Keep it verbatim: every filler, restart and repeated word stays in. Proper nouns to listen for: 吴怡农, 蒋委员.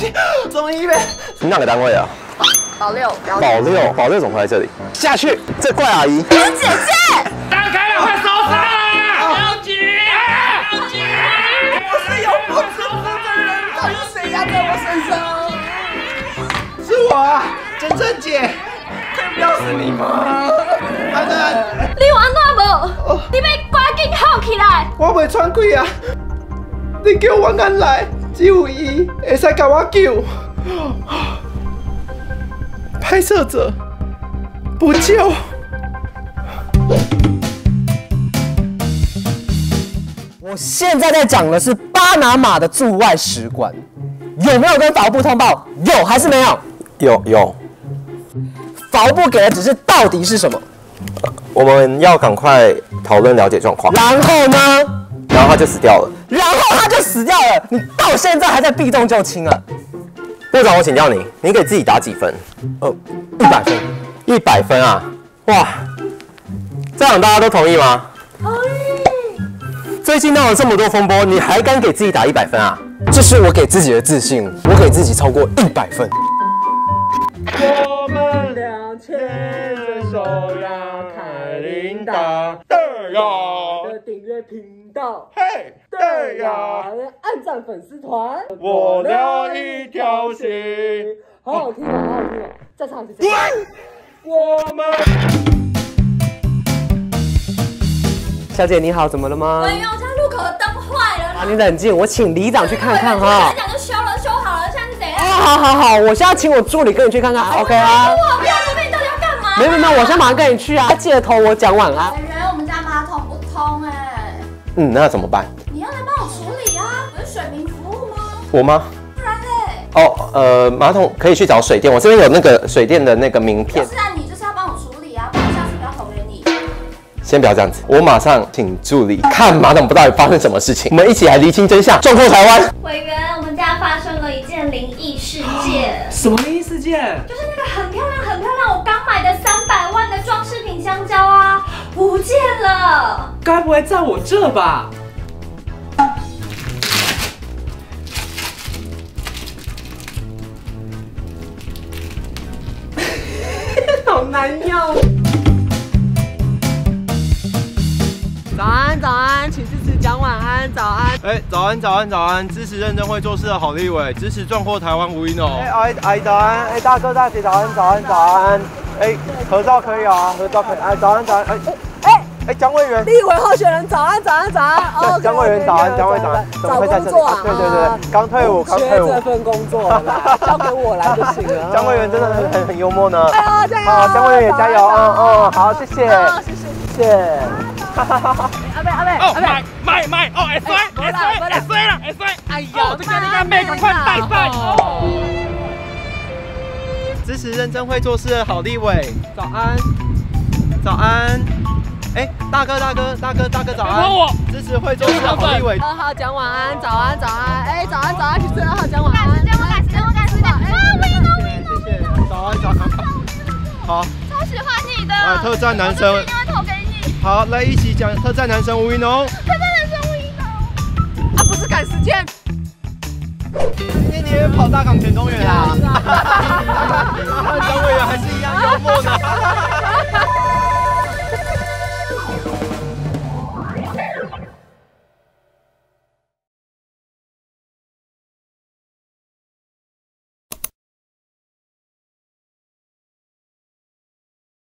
西？中医呗。你哪个单位啊？保六。保六，保六总会在这里。下去，这怪阿姨。刘姐姐，打开了，快收拾啊！刘姐，刘姐，我是有不知足的人，到底谁压在我身上？是我啊，真正姐。 不是你吗？安安，你有安怎无？你要赶紧哭起来！我袂喘气啊！你叫我安来，只有伊会使甲我救。拍摄者不救。我现在在讲的是巴拿马的驻外使馆，有没有跟法务部通报？有还是没有？有有。 法务部给的指示到底是什么？我们要赶快讨论了解状况。然后呢？然后他就死掉了。然后他就死掉了。你到现在还在避重就轻啊！部长，我请教你，你给自己打几分？呃，一百分。一百分啊！哇，这样大家都同意吗？同意。最近闹了这么多风波，你还敢给自己打一百分啊？这是我给自己的自信，我给自己超过一百分。 我们俩牵着手呀，开铃铛。对呀，的订阅频道。嘿，对呀，按赞粉丝团。我留一条心。好好听啊，好好听啊！再唱一次。我们。小姐你好，怎么了吗？没有，它路口的灯坏了。啊，你冷静，我请里长去看看哈。里长就修了，修好了。 好好好，我现在请我助理跟你去看看 ，OK 啊？我不要，我跟你到底要干嘛？没有没有，我先马上跟你去啊！记得同我讲晚安。本人，我们家马桶不通哎。嗯，那怎么办？你要来帮我处理啊！有水民服务吗？我吗？不然嘞？哦，呃，马桶可以去找水电，我这边有那个水电的那个名片。不是啊，你就是要帮我处理啊，不然下次不要投给你。先不要这样子，我马上请助理看马桶不到底发生什么事情，我们一起来厘清真相，壮阔台湾。委员，我们家发生了一件灵异。 事件什么灵异事件？就是那个很漂亮、很漂亮，我刚买的三百万的装饰品香蕉啊，不见了。该不会在我这吧？好难要。早安，早安，请支持讲晚安，早安。 哎、欸，早安，早安，早安！支持认真会做事的好立委，支持壮阔台湾吴怡农。哎、欸，阿姨，阿姨早安！哎、欸，大哥大姐早安，早安，早安！哎、欸，合照可以啊，合照可以。哎、欸，早安，早安！哎、欸，哎、欸，哎、欸，蒋委员，立委候选人早安，早安，早安！哦，蒋委员早安，蒋委员早安，怎么会在这里？啊、对对对，刚退伍，刚退伍。缺这份工作啦，交给我来就行了。蒋委员真的很很很幽默呢。哎呦，加油！好，蒋委员也加油啊！哦，好，谢谢，谢谢，谢谢。 阿妹阿妹，哦买买买哦，哎摔哎摔哎摔了哎摔！哎呀，这个那个妹赶快带赛！支持认真会做事的好立委，早安，早安！哎，大哥大哥大哥大哥早安！支持会做事的好立委，二号讲晚安，早安早安！哎，早安早安，支持二号讲晚安，加油加油加油！啊，我赢了我赢了！谢谢，早安早安，好，超喜欢你的，哎，特战男生。 好，来一起讲特战男神吴怡农。特战男神吴怡农啊，不是赶时间。今天你也跑大港前公园啦？哈哈哈哈哈！张委员还是